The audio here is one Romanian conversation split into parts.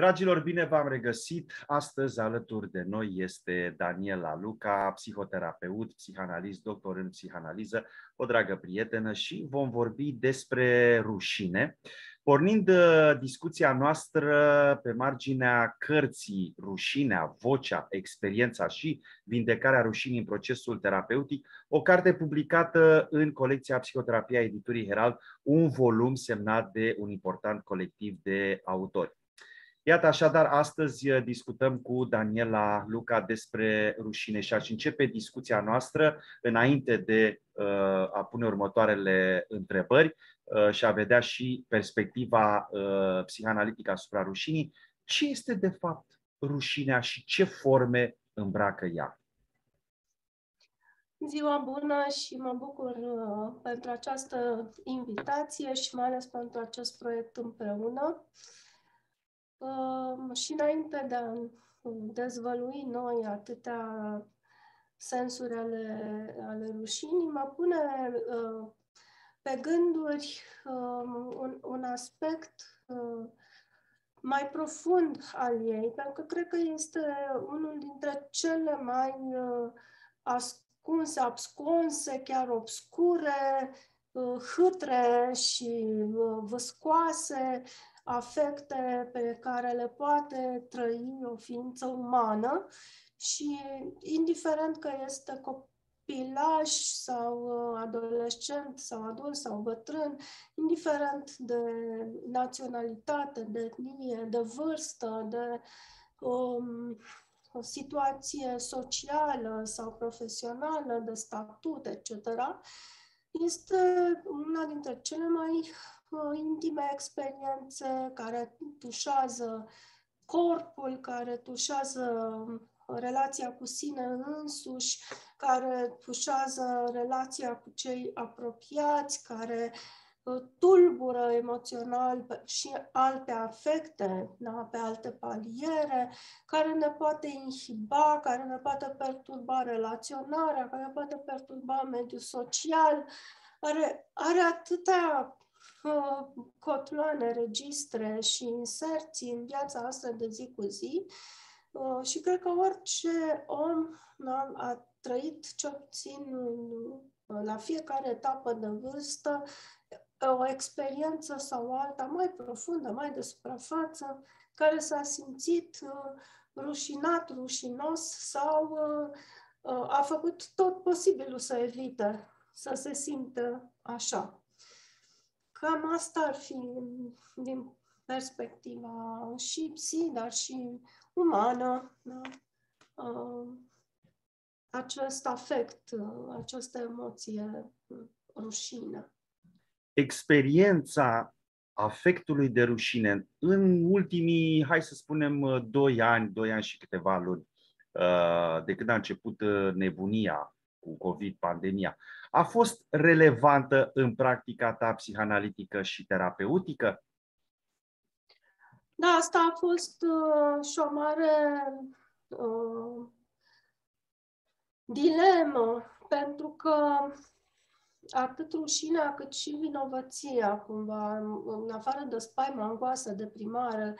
Dragilor, bine v-am regăsit! Astăzi alături de noi este Daniela Luca, psihoterapeut, psihanalist, doctor în psihanaliză, o dragă prietenă, și vom vorbi despre rușine, pornind discuția noastră pe marginea cărții Rușinea, Vocea, Experiența și Vindecarea Rușinii în procesul terapeutic, o carte publicată în colecția Psihoterapia editurii Herald, un volum semnat de un important colectiv de autori. Iată, așadar, astăzi discutăm cu Daniela Luca despre rușine și aș începe discuția noastră înainte de a pune următoarele întrebări și a vedea și perspectiva psihanalitică asupra rușinii. Ce este, de fapt, rușinea și ce forme îmbracă ea? Ziua bună și mă bucur pentru această invitație și mai ales pentru acest proiect împreună. Și înainte de a dezvălui noi atâtea sensuri ale rușinii, mă pune pe gânduri un aspect mai profund al ei, pentru că cred că este unul dintre cele mai ascunse, absconse, chiar obscure, hâtre și văscoase afecte pe care le poate trăi o ființă umană și, indiferent că este copilaș sau adolescent sau adult sau bătrân, indiferent de naționalitate, de etnie, de vârstă, de o situație socială sau profesională, de statut, etc., este una dintre cele mai intime experiențe care tușează corpul, care tușează relația cu sine însuși, care tușează relația cu cei apropiați, care tulbură emoțional și alte afecte, da, pe alte paliere, care ne poate inhiba, care ne poate perturba relaționarea, care ne poate perturba mediul social, are atâtea cotloane, registre și inserții în viața asta de zi cu zi și cred că orice om a trăit cel puțin la fiecare etapă de vârstă o experiență sau alta mai profundă, mai de suprafață, care s-a simțit rușinat, rușinos sau a făcut tot posibilul să evite să se simtă așa. Cam asta ar fi din perspectiva și psi, dar și umană, da? Acest afect, această emoție, rușine. Experiența afectului de rușine în ultimii, hai să spunem, 2 ani și câteva luni, de când a început nebunia cu COVID, pandemia, a fost relevantă în practica ta psihanalitică și terapeutică? Da, asta a fost și o mare dilemă, pentru că atât rușinea cât și vinovăția, cumva, în afară de spaima angoasă, deprimare,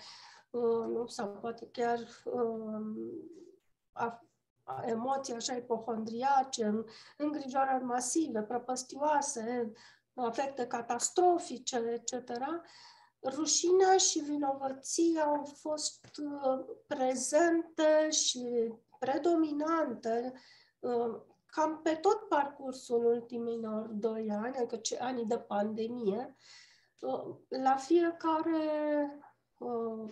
sau poate chiar emoții așa ipohondriace, îngrijorări masive, prăpăstioase, afecte catastrofice, etc., rușinea și vinovăția au fost prezente și predominante cam pe tot parcursul ultimilor 2 ani, adică anii de pandemie. La fiecare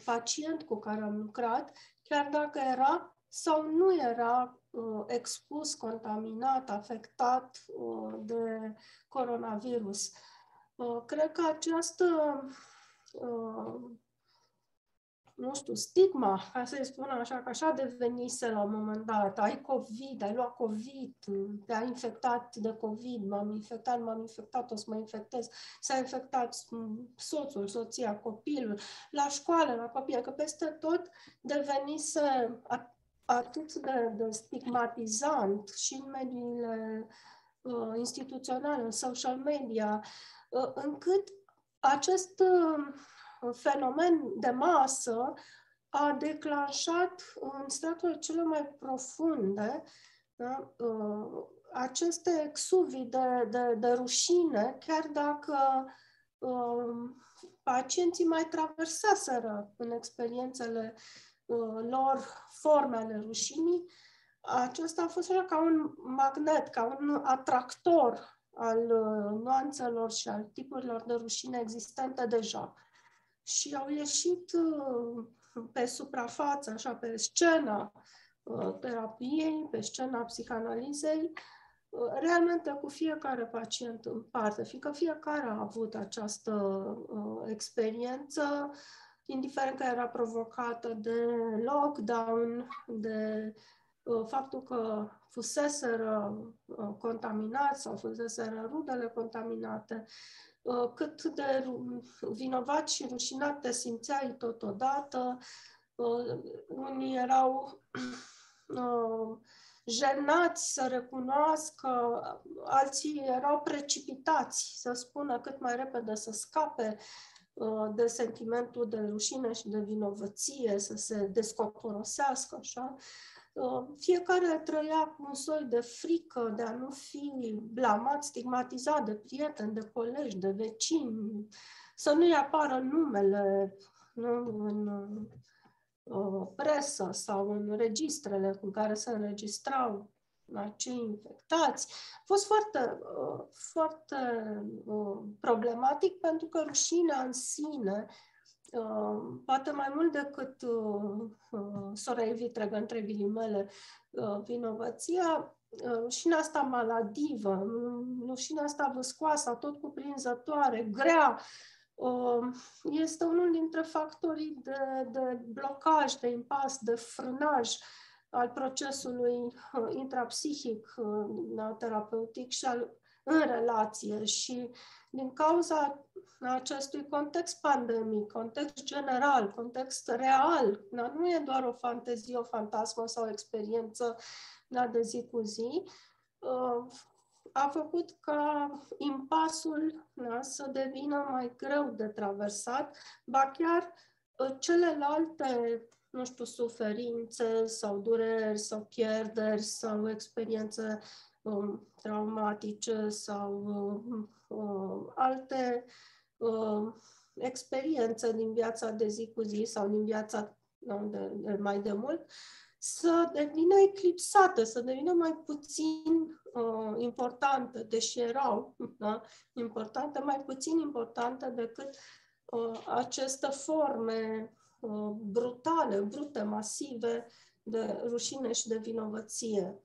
pacient cu care am lucrat, chiar dacă era sau nu era expus, contaminat, afectat de coronavirus. Cred că această, nu știu, stigma, ca să-i spun așa, că așa devenise la un moment dat, ai COVID, ai luat COVID, te-ai infectat de COVID, m-am infectat, o să mă infectez, s-a infectat soțul, soția, copilul, la școală, la copii, că peste tot devenise atât de stigmatizant și în mediile instituționale, în social media, încât acest fenomen de masă a declanșat în straturile cele mai profunde, da, aceste exuvii de rușine, chiar dacă pacienții mai traversaseră în experiențele lor formele rușinii, acesta a fost așa ca un magnet, ca un atractor al nuanțelor și al tipurilor de rușine existente deja. Și au ieșit pe suprafață, așa, pe scena terapiei, pe scena psihanalizei, realmente cu fiecare pacient în parte, fiindcă fiecare a avut această experiență, indiferent că era provocată de lockdown, de faptul că fuseseră contaminați sau fuseseră rudele contaminate, cât de vinovat și rușinat te simțeai totodată. Unii erau jenați să recunoască, alții erau precipitați să spună cât mai repede să scape de sentimentul de rușine și de vinovăție, să se descoporosească, așa. Fiecare trăia cu un soi de frică de a nu fi blamat, stigmatizat de prieteni, de colegi, de vecini, să nu-i apară numele în presă sau în registrele cu care se înregistrau acei infectați. A fost foarte problematic, pentru că rușinea în sine, poate mai mult decât sora evitregă, între ghilimele, vinovăția, rușinea asta maladivă, rușinea asta văscoasă, tot cuprinzătoare, grea, este unul dintre factorii de blocaj, de impas, de frânaj al procesului intrapsihic terapeutic și al în relație. Și din cauza acestui context pandemic, context general, context real, da? Nu e doar o fantezie, o fantasmă sau o experiență, da, de zi cu zi, a făcut ca impasul, da, să devină mai greu de traversat, ba chiar celelalte, nu știu, suferințe sau dureri sau pierderi sau experiențe traumatice sau alte experiențe din viața de zi cu zi sau din viața mai de mult, să devină eclipsate, să devină mai puțin importante, deși erau, da, importante, mai puțin importante decât aceste forme brutale, brute, masive de rușine și de vinovăție.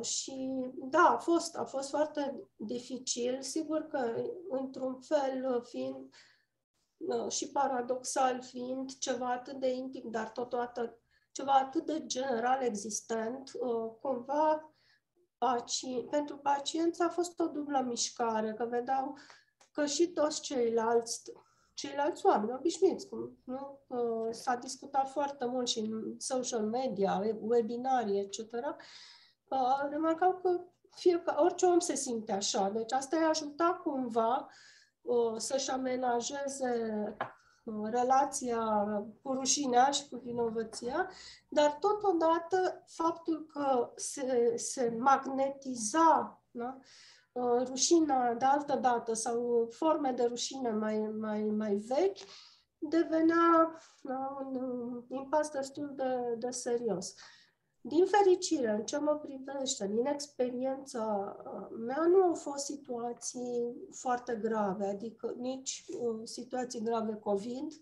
Și da, a fost foarte dificil, sigur că într-un fel fiind și paradoxal, fiind ceva atât de intim, dar totodată ceva atât de general existent, cumva pentru pacienți a fost o dublă mișcare, că vedeau că și toți ceilalți oameni obișnuiți, nu? S-a discutat foarte mult și în social media, webinarii, etc., remarcau că orice om se simte așa. Deci asta i-a ajutat cumva să-și amenajeze relația cu rușinea și cu vinovăția, dar totodată faptul că se magnetiza, da, rușina de altă dată sau forme de rușine mai vechi, devenea, da, un impas destul de serios. Din fericire, în ce mă privește, din experiența mea, nu au fost situații foarte grave, adică nici situații grave COVID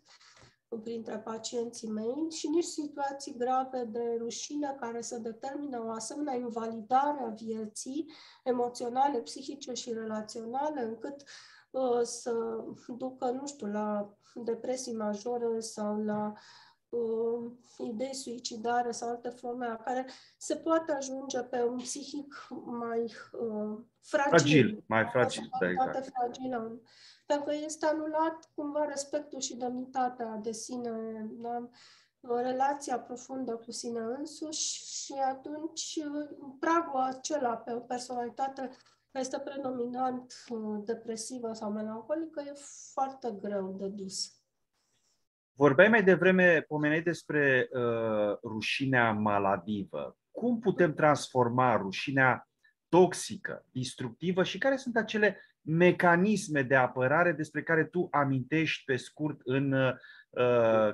printre pacienții mei și nici situații grave de rușine care să determină o asemenea invalidare a vieții emoționale, psihice și relaționale, încât să ducă, nu știu, la depresii majore sau la idei suicidare sau alte forme la care se poate ajunge pe un psihic mai fragil, da, exact. Fragil, pentru că este anulat cumva respectul și demnitatea de sine, da? Relația profundă cu sine însuși, și atunci pragul acela pe o personalitate care este predominant depresivă sau melancolică e foarte greu de dus. Vorbeai mai devreme, pomeneai despre rușinea maladivă. Cum putem transforma rușinea toxică, destructivă și care sunt acele mecanisme de apărare despre care tu amintești pe scurt în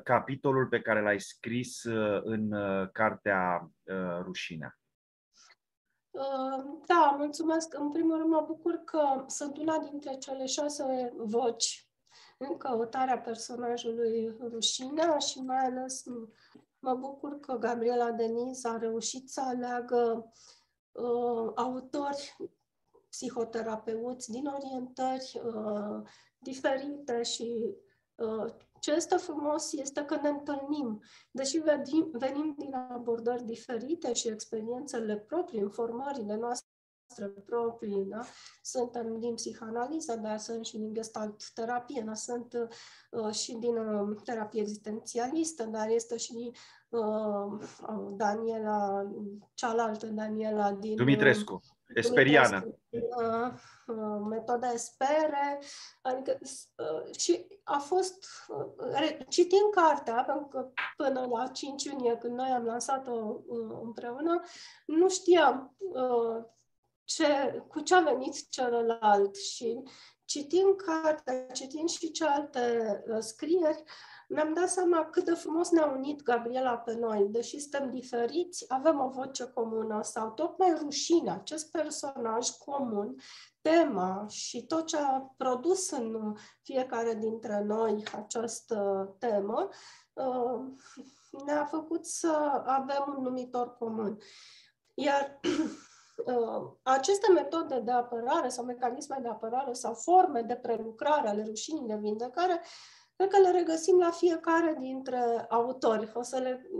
capitolul pe care l-ai scris în cartea Rușinea? Da, mulțumesc. În primul rând mă bucur că sunt una dintre cele 6 voci în căutarea personajului Rușinea și mai ales mă bucur că Gabriela Deniz a reușit să aleagă autori psihoterapeuți din orientări diferite și ce este frumos este că ne întâlnim. Deși venim din abordări diferite și experiențele proprii, informările noastre proprii, da? Suntem din psihanaliză, dar sunt și din gestalt terapie, dar sunt și din terapie existențialistă, dar este și Daniela, cealaltă Daniela din Dumitrescu, esperiană. Metoda espere, adică, și a fost, citind cartea, pentru că până la 5 iunie, când noi am lansat-o împreună, nu știam cu ce a venit celălalt și citind cartea, citind și celelalte scrieri, mi-am dat seama cât de frumos ne-a unit Gabriela pe noi. Deși suntem diferiți, avem o voce comună sau tocmai rușinea, acest personaj comun, tema și tot ce a produs în fiecare dintre noi această temă ne-a făcut să avem un numitor comun. Iar aceste metode de apărare sau mecanisme de apărare sau forme de prelucrare ale rușinii, de vindecare, cred că le regăsim la fiecare dintre autori. O să le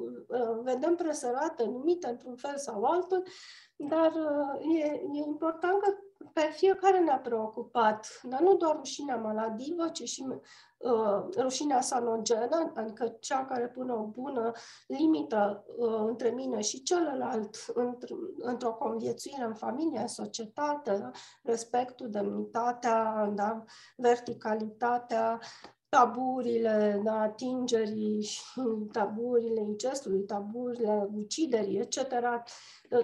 vedem preserate, numite într-un fel sau altul, dar e important că pe fiecare ne-a preocupat, dar nu doar rușinea maladivă, ci și rușinea sanogenă, adică cea care pune o bună limită între mine și celălalt, într-o conviețuire în familie, în societate, respectul, demnitatea, da, verticalitatea, taburile, da, atingerii, taburile incestului, taburile uciderii, etc.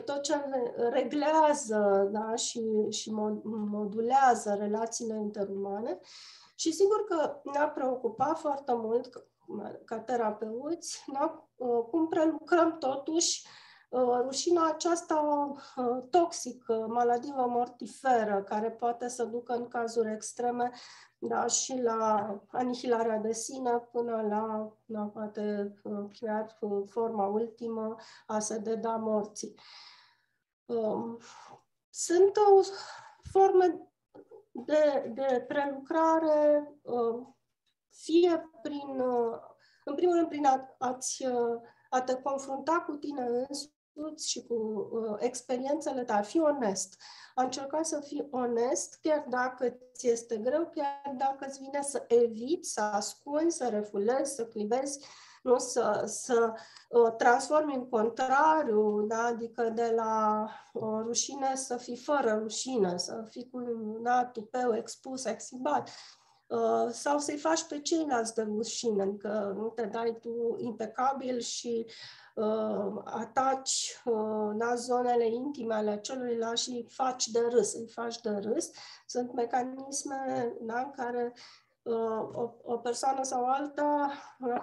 Tot ce reglează, da, și modulează relațiile interumane. Și sigur că ne-a preocupat foarte mult ca terapeuți, da, cum prelucrăm totuși rușina aceasta toxică, maladivă, mortiferă, care poate să ducă în cazuri extreme, da, și la anihilarea de sine până la, da, poate chiar forma ultimă a se deda morții. Sunt forme de prelucrare, fie prin, în primul rând, prin a te confrunta cu tine însuți și cu experiențele tale, fi onest. A încerca să fii onest, chiar dacă ți este greu, chiar dacă îți vine să eviți, să ascunzi, să refulezi, să clivezi, nu să transformi în contrariu, da? Adică de la rușine să fii fără rușine, să fii cu tupeu, expus, exibat. Sau să-i faci pe ceilalți de rușine, adică nu te dai tu impecabil și ataci la zonele intime ale celuilalt și îi faci de râs. Sunt mecanisme, da, în care o persoană sau alta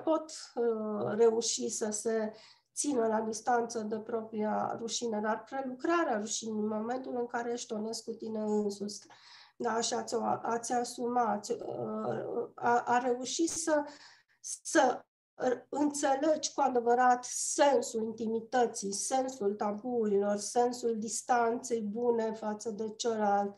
pot reuși să se țină la distanță de propria rușine, dar prelucrarea rușinii în momentul în care ești onest cu tine însuți, da, și ați asuma, a reușit să înțelegi cu adevărat sensul intimității, sensul taburilor, sensul distanței bune față de celălalt,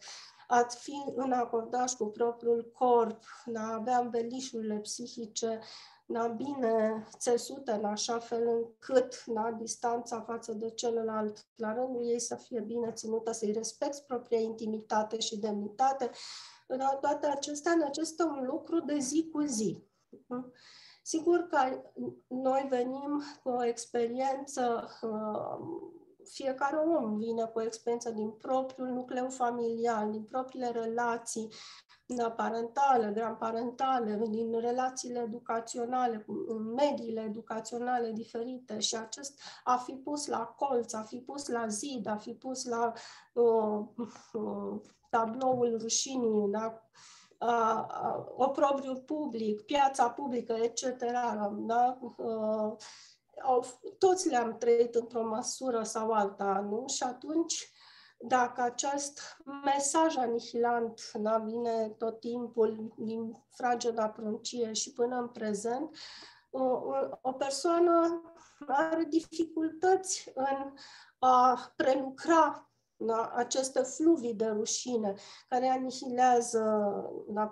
ați fi în acordaj cu propriul corp, da, avea învelișurile psihice, da, bine țesute în așa fel încât, da, distanța față de celălalt, la rândul ei, să fie bine ținută, să-i respecti propria intimitate și demnitate. Da, toate acestea necesită un lucru de zi cu zi. Sigur că noi venim cu o experiență fiecare om vine cu experiență din propriul nucleu familial, din propriile relații parentale, grandparentale, din relațiile educaționale, mediile educaționale diferite și acest a fi pus la colț, a fi pus la zid, a fi pus la tabloul rușinii, da? Oprobriul public, piața publică, etc. Da? Toți le-am trăit într-o măsură sau alta, nu? Și atunci, dacă acest mesaj anihilant vine tot timpul din frageda pruncie și până în prezent, o persoană are dificultăți în a prelucra aceste fluvii de rușine care anihilează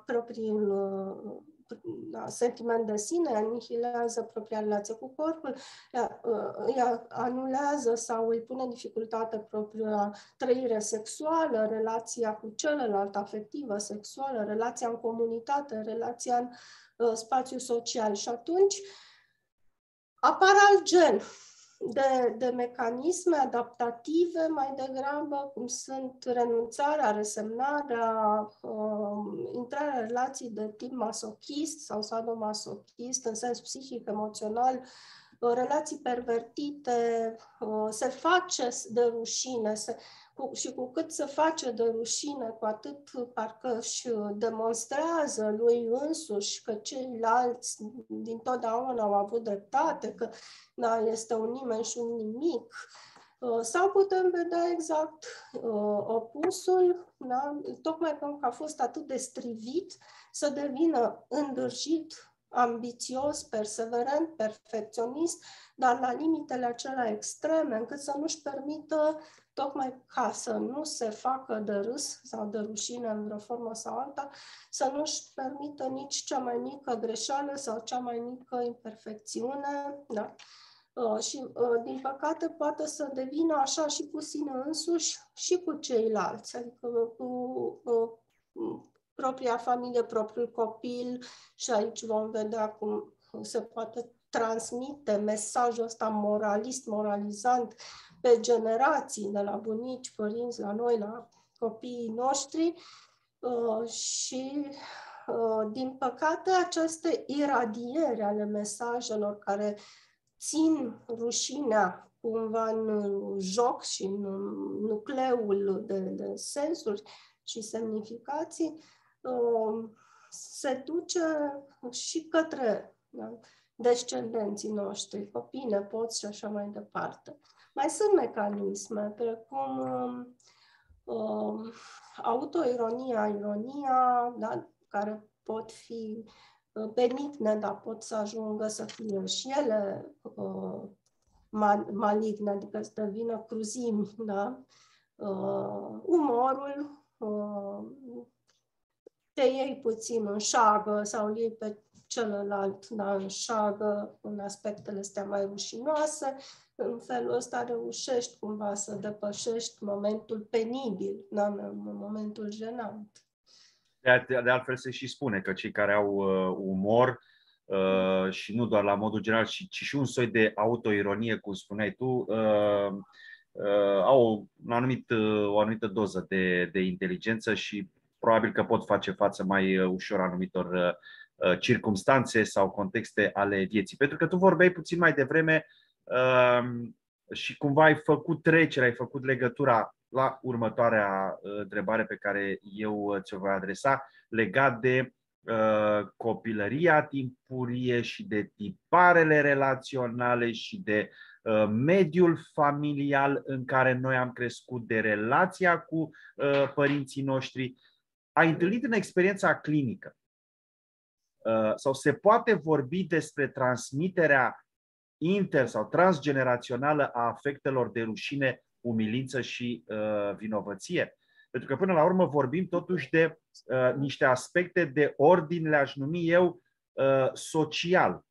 propriul sentiment de sine, anihilează propria relație cu corpul, ea anulează sau îi pune în dificultate propria trăire sexuală, relația cu celălalt, afectivă, sexuală, relația în comunitate, relația în spațiu social. Și atunci apar alt gen de mecanisme adaptative, mai degrabă, cum sunt renunțarea, resemnarea, intrarea în relații de tip masochist sau sadomasochist, în sens psihic, emoțional, relații pervertite, se face de rușine și cu cât se face de rușine, cu atât parcă își demonstrează lui însuși că ceilalți dintotdeauna au avut dreptate, că este un nimeni și un nimic. Sau putem vedea exact opusul, tocmai pentru că a fost atât de strivit să devină îndârjit, ambițios, perseverent, perfecționist, dar la limitele acelea extreme, încât să nu-și permită, tocmai ca să nu se facă de râs sau de rușine în vreo formă sau alta, să nu-și permită nici cea mai mică greșeală sau cea mai mică imperfecțiune. Da? Și, din păcate, poate să devină așa și cu sine însuși și cu ceilalți, adică cu propria familie, propriul copil, și aici vom vedea cum se poate transmite mesajul ăsta moralist, moralizant pe generații, de la bunici, părinți, la noi, la copiii noștri și, din păcate, aceste iradiere ale mesajelor care țin rușinea cumva în joc și în nucleul de sensuri și semnificații, se duce și către descendenții noștri, copii, nepoți și așa mai departe. Mai sunt mecanisme precum autoironia, ironia, da, care pot fi benigne, dar pot să ajungă să fie și ele maligne, adică să devină cruzimi. Da? Umorul, te iei puțin în șagă sau îl iei pe celălalt în șagă în aspectele astea mai rușinoase, în felul ăsta reușești cumva să depășești momentul penibil, momentul jenant. De altfel se și spune că cei care au umor, și nu doar la modul general, ci și un soi de autoironie, cum spuneai tu, au o anumită doză de inteligență și probabil că pot face față mai ușor anumitor circumstanțe sau contexte ale vieții. Pentru că tu vorbeai puțin mai devreme și cumva ai făcut trecerea, ai făcut legătura la următoarea întrebare pe care eu ți-o voi adresa, legat de copilăria timpurie și de tiparele relaționale și de mediul familial în care noi am crescut, de relația cu părinții noștri. Ai întâlnit în experiența clinică sau se poate vorbi despre transmiterea inter- sau transgenerațională a afectelor de rușine, umilință și vinovăție? Pentru că până la urmă vorbim totuși de niște aspecte de ordin, le-aș numi eu, social.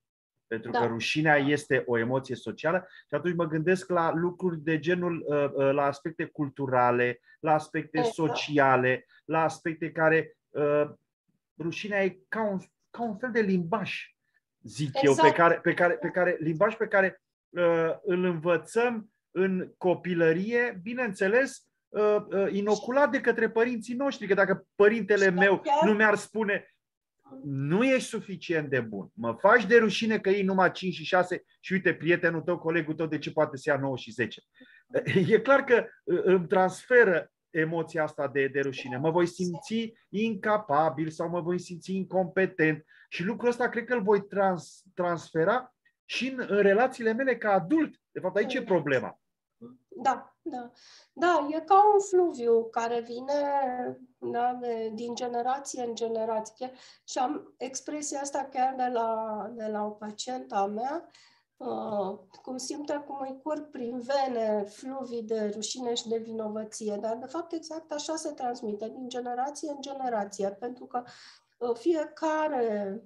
Pentru că rușinea este o emoție socială și atunci mă gândesc la lucruri de genul, la aspecte culturale, la aspecte sociale, la aspecte care rușinea e ca un fel de limbaj, zic eu, pe care limbaj pe care îl învățăm în copilărie, bineînțeles, inoculat de către părinții noștri, că dacă părintele meu nu mi-ar spune nu ești suficient de bun, mă faci de rușine că iei numai 5 și 6 și uite prietenul tău, colegul tău, de ce poate să ia 9 și 10? E clar că îmi transferă emoția asta de rușine. Mă voi simți incapabil sau mă voi simți incompetent și lucrul ăsta cred că îl voi transfera și în relațiile mele ca adult. De fapt, aici e problema. Da, da. Da, e ca un fluviu care vine din generație în generație și am expresia asta chiar de la o pacientă a mea, cum simte cum îi curg prin vene fluvii de rușine și de vinovăție, dar de fapt exact așa se transmite din generație în generație, pentru că fiecare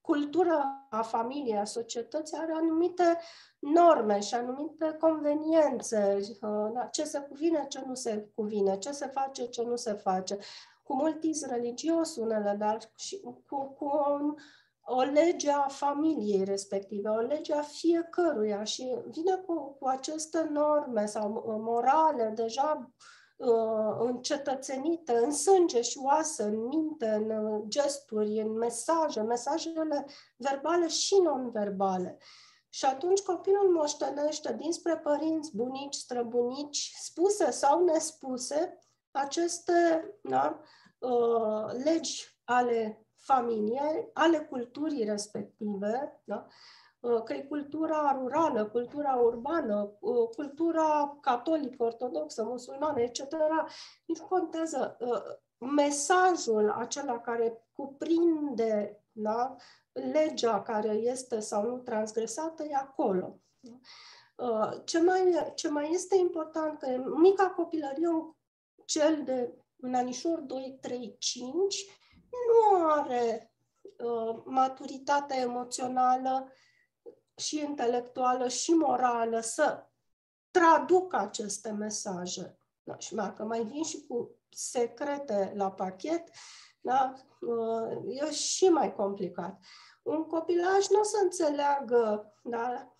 cultura a familiei, a societății are anumite norme și anumite conveniențe, ce se cuvine, ce nu se cuvine, ce se face, ce nu se face, cu multism religios unele, dar și cu o lege a familiei respective, o lege a fiecăruia și vine cu aceste norme sau morale deja încetățenite în sânge și oase, în minte, în gesturi, în mesaje, mesajele verbale și non-verbale. Și atunci copilul moștenește dinspre părinți, bunici, străbunici, spuse sau nespuse, aceste legi ale familiei, ale culturii respective, da? Că e cultura rurală, cultura urbană, cultura catolică, ortodoxă, musulmană, etc. Nu contează mesajul acela care cuprinde, da? Legea care este sau nu transgresată e acolo. Ce mai este important, că în mica copilărie, cel de în anișor 2, 3, 5, nu are maturitatea emoțională și intelectuală și morală să traducă aceste mesaje. Da, și dacă mai vin și cu secrete la pachet, da, e și mai complicat. Un copilaj nu o să înțeleagă, da,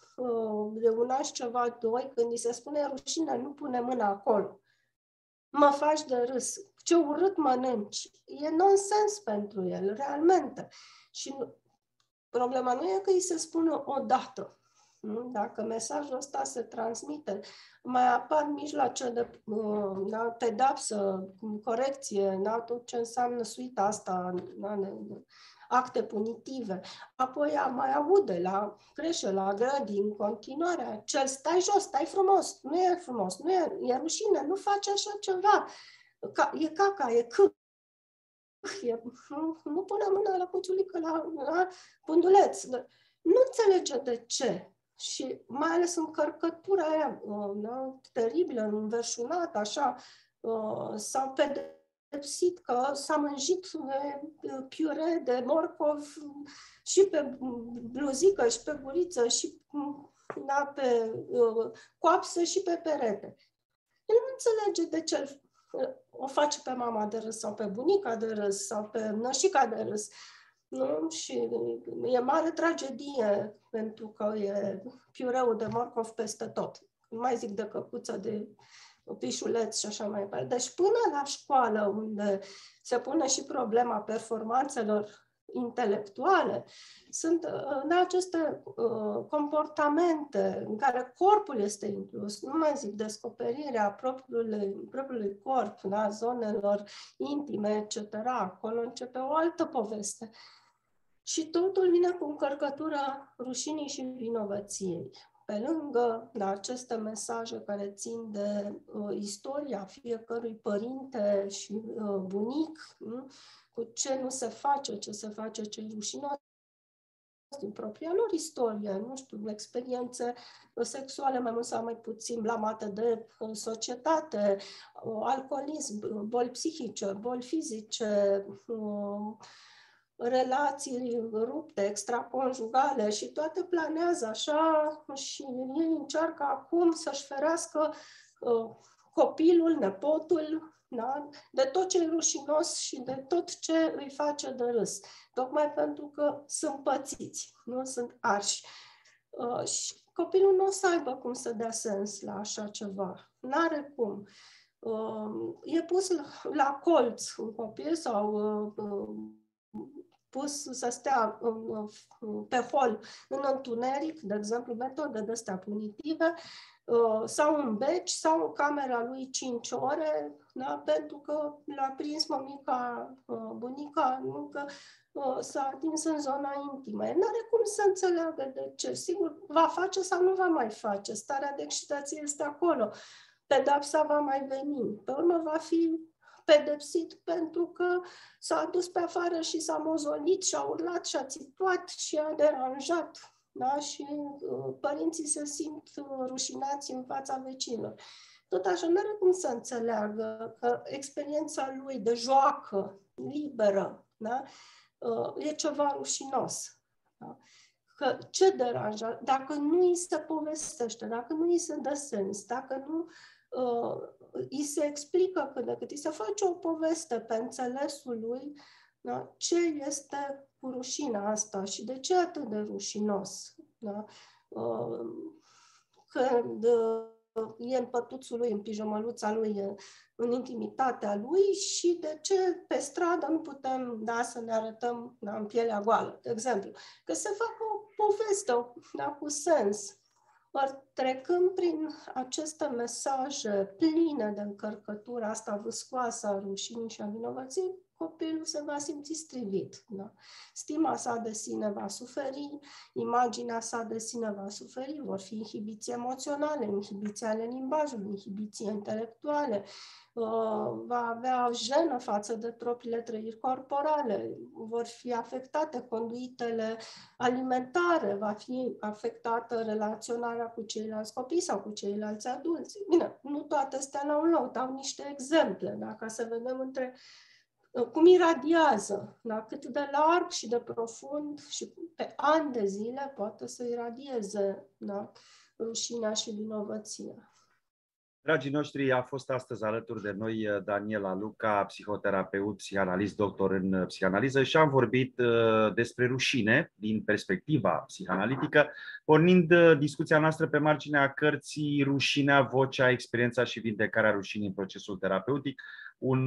de un an și ceva, doi, când îi se spune rușine, nu pune mâna acolo. Mă faci de râs, ce urât mănânci. E nonsens pentru el, realmente. Și problema nu e că îi se spună odată. Dacă mesajul ăsta se transmite, mai apar mijloace de pedapsă, corecție, da? Tot ce înseamnă suita asta, da? Acte punitive. Apoi mai aude la creșă, la grădini, în continuare, cel stai jos, stai frumos, nu e frumos, nu e rușine, nu faci așa ceva. E caca, e cât. Nu pune mâna la cuciulică, la punduleț. Nu înțelege de ce. Și mai ales încărcătura aia, da? Teribilă, înverșunată, așa, sau pedepsit că s-a mânjit piure de morcov și pe bluzică și pe guriță și, da, pe coapsă și pe perete. El nu înțelege de ce o face pe mama de râs sau pe bunica de râs sau pe nășica de râs. Nu? Și e mare tragedie pentru că e piureu de morcov peste tot. Nu mai zic de căpuță, de pișuleți și așa mai departe. Deci până la școală, unde se pune și problema performanțelor intelectuale, sunt aceste comportamente în care corpul este inclus, nu mai zic descoperirea propriului corp, da, zonelor intime, etc. Acolo începe o altă poveste. Și totul vine cu încărcătura rușinii și vinovăției. Pe lângă, da, aceste mesaje care țin de istoria fiecărui părinte și bunic, cu ce nu se face, ce se face, ce rușinos din propria lor istorie, nu știu, experiențe sexuale mai mult sau mai puțin blamate de societate, alcoolism, boli psihice, boli fizice, relații rupte, extraconjugale și toate planează așa și ei încearcă acum să-și ferească copilul, nepotul, da? De tot ce e rușinos și de tot ce îi face de râs. Tocmai pentru că sunt pățiți, nu sunt arși. Și copilul nu o să aibă cum să dea sens la așa ceva. N-are cum. E pus la colț un copil sau pus să stea pe hol în întuneric, de exemplu, metode de astea punitive, sau în beci, sau în camera lui 5 ore, da? Pentru că l-a prins mămica, bunica, nu că s-a atins în zona intimă. El n-are cum să înțeleagă de ce. Sigur, va face sau nu va mai face. Starea de excitație este acolo. Pedapsa va mai veni. Pe urmă va fi pedepsit pentru că s-a dus pe afară și s-a mozolit și a urlat și a țiplat și a deranjat. Da? Și părinții se simt rușinați în fața vecinilor. Tot așa, nu are cum să înțeleagă că experiența lui de joacă, liberă, da? E ceva rușinos. Da? Că ce deranja? Dacă nu îi se povestește, dacă nu îi se dă sens, dacă nu îi se explică cât de cât, îi se face o poveste pe înțelesul lui, da? Ce este cu rușinea asta și de ce atât de rușinos. Da? Când e în pătuțul lui, în pijamăluța lui, în intimitatea lui și de ce pe stradă nu putem, da, să ne arătăm, da, în pielea goală, de exemplu. Că se facă o poveste, da, cu sens. Ori trecând prin aceste mesaje pline de încărcătura asta vâscoasă a rușinii și a vinovăției, copilul se va simți strivit. Da? Stima sa de sine va suferi, imaginea sa de sine va suferi, vor fi inhibiții emoționale, inhibiții ale limbajului, inhibiții intelectuale, va avea jenă față de propriile trăiri corporale, vor fi afectate conduitele alimentare, va fi afectată relaționarea cu ceilalți copii sau cu ceilalți adulți. Bine, nu toate astea la un loc, dau niște exemple, da? Ca să vedem între cum iradiază, da? Cât de larg și de profund și pe ani de zile poate să iradieze, da? Rușinea și vinovăția. Dragii noștri, a fost astăzi alături de noi Daniela Luca, psihoterapeut, psihanalist, doctor în psihanaliză și am vorbit despre rușine din perspectiva psihanalitică, pornind discuția noastră pe marginea cărții Rușinea, Vocea, Experiența și Vindecarea Rușinii în procesul terapeutic, un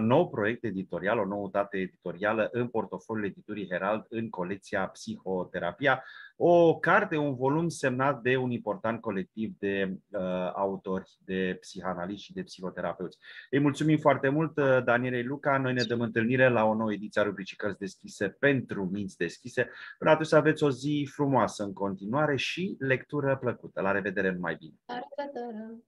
nou proiect editorial, o noutate editorială în portofoliul editurii Herald în colecția Psihoterapia, o carte, un volum semnat de un important colectiv de autori, de psihanaliști și de psihoterapeuți. Îi mulțumim foarte mult Danielei Luca, noi ne dăm întâlnire la o nouă ediție a rubricii Cărți Deschise pentru Minți Deschise. Până atunci aveți o zi frumoasă în continuare și lectură plăcută. La revedere, numai bine! La revedere!